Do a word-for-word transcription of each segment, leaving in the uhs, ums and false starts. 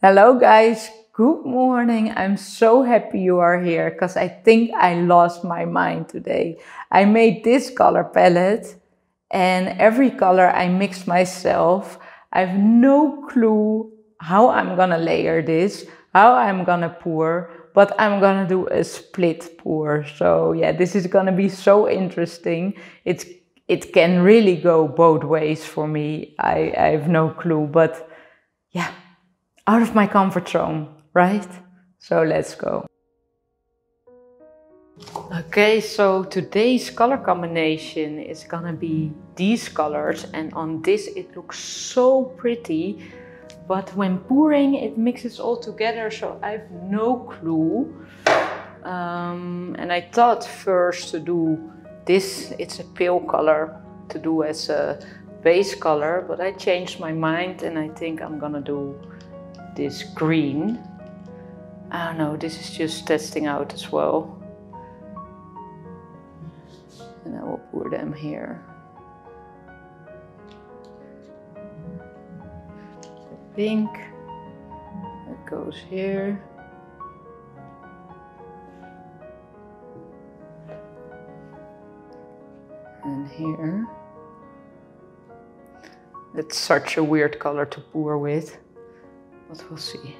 Hello guys, good morning. I'm so happy you are here because I think I lost my mind today. I made this color palette and every color I mixed myself. I have no clue how I'm gonna layer this, how I'm gonna pour, but I'm gonna do a split pour. So yeah, this is gonna be so interesting. It's, it can really go both ways for me. I, I have no clue, but yeah. Out of my comfort zone, right? So let's go. Okay, so today's color combination is gonna be these colors, and on this it looks so pretty, but when pouring it mixes all together, so I have no clue. Um, and I thought first to do this, it's a pale color to do as a base color, but I changed my mind and I think I'm gonna do this green. Oh no, this is just testing out as well. And I will pour them here. The pink, that goes here. And here. It's such a weird color to pour with. But we'll see.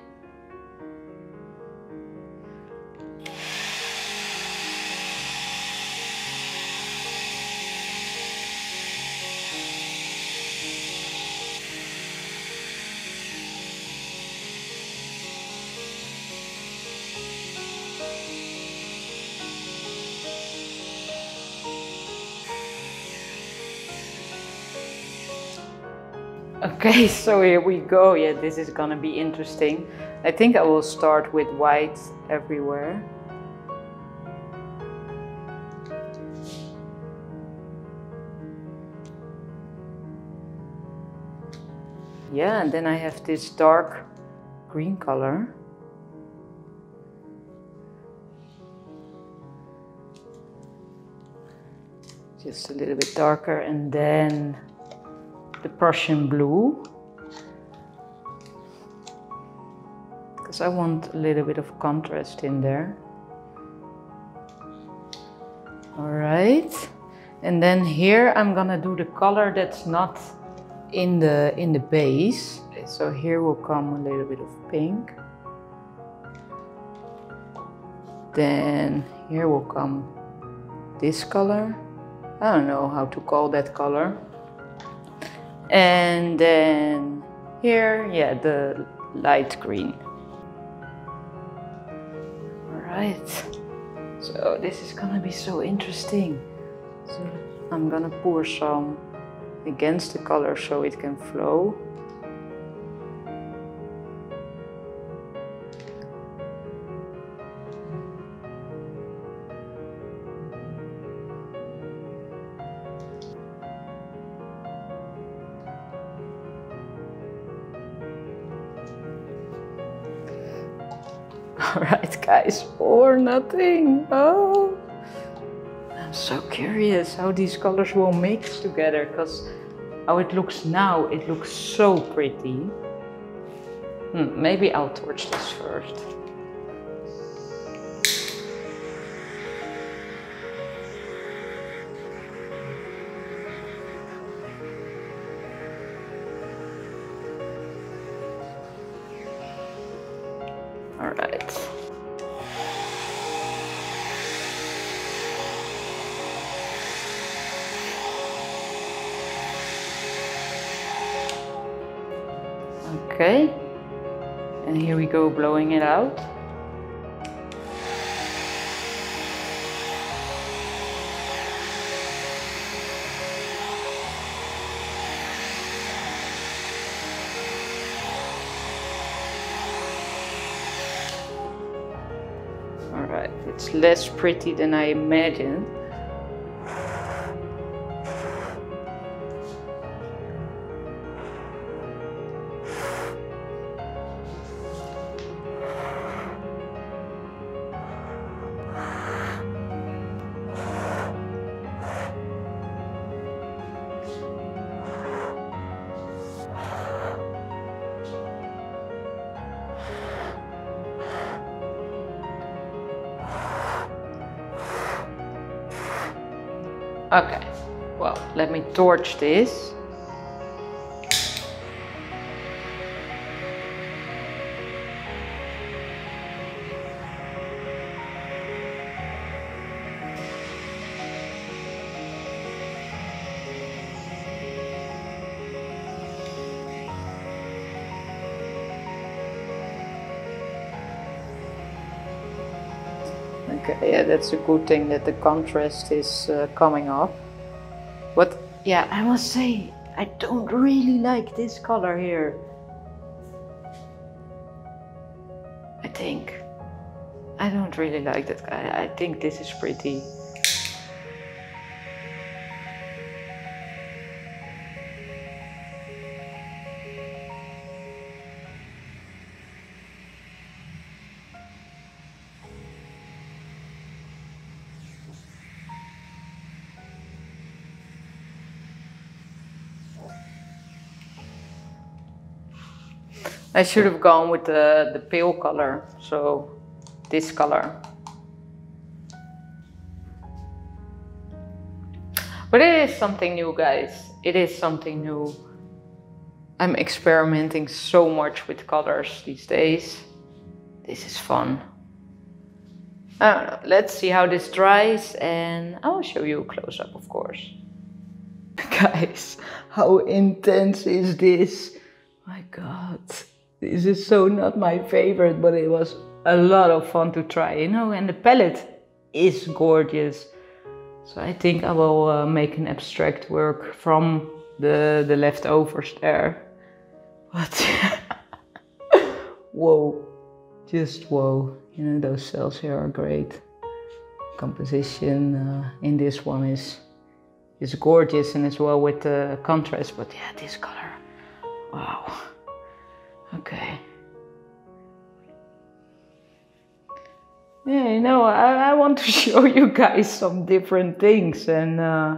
Okay, so here we go. Yeah, this is gonna be interesting. I think I will start with white everywhere. Yeah, and then I have this dark green color. Just a little bit darker, and then the Prussian blue, because I want a little bit of contrast in there. All right, and then here I'm gonna do the color that's not in the in the base. So here will come a little bit of pink. Then here will come this color. I don't know how to call that color. And then here, yeah, the light green. All right, so this is gonna be so interesting. So I'm gonna pour some against the color so it can flow. Alright guys, or nothing. Oh, I'm so curious how these colors will mix together, because how it looks now, it looks so pretty. Hmm, maybe I'll torch this first. All right. Okay. And here we go, blowing it out. It's less pretty than I imagined. Okay, well, let me torch this. Okay, yeah, that's a good thing that the contrast is uh, coming up. But yeah, I must say, I don't really like this color here. I think. I don't really like that. I, I think this is pretty. I should have gone with the, the pale color, so this color. But it is something new, guys. It is something new. I'm experimenting so much with colors these days. This is fun. I don't know. Let's see how this dries and I will show you a close-up, of course. Guys, how intense is this? My God. This is so not my favorite, but it was a lot of fun to try, you know, and the palette is gorgeous. So I think I will uh, make an abstract work from the, the leftovers there. But, whoa, just whoa, you know, those cells here are great. Composition uh, in this one is, is gorgeous, and as well with the contrast, but yeah, this color, wow. Okay. Yeah, you know, I, I want to show you guys some different things, and uh,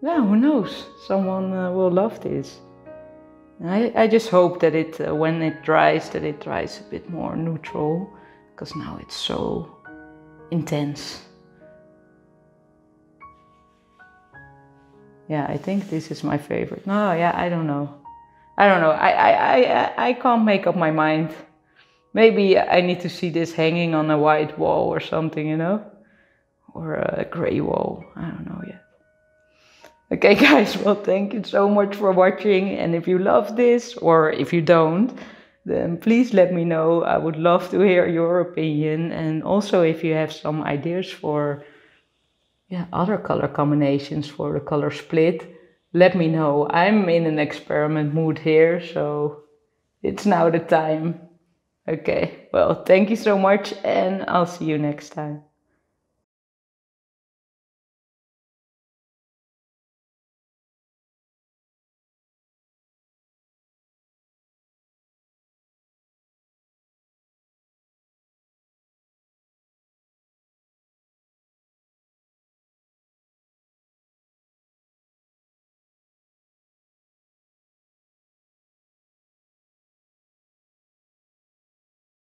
yeah, who knows? Someone uh, will love this. And I, I just hope that it, uh, when it dries, that it dries a bit more neutral, because now it's so intense. Yeah, I think this is my favorite. No, yeah, I don't know. I don't know, I, I, I, I can't make up my mind. Maybe I need to see this hanging on a white wall or something, you know? Or a gray wall, I don't know yet. Okay guys, well thank you so much for watching. And if you love this, or if you don't, then please let me know. I would love to hear your opinion. And also if you have some ideas for yeah, other color combinations for the color split, let me know. I'm in an experiment mood here, so it's now the time. Okay, well, thank you so much, and I'll see you next time.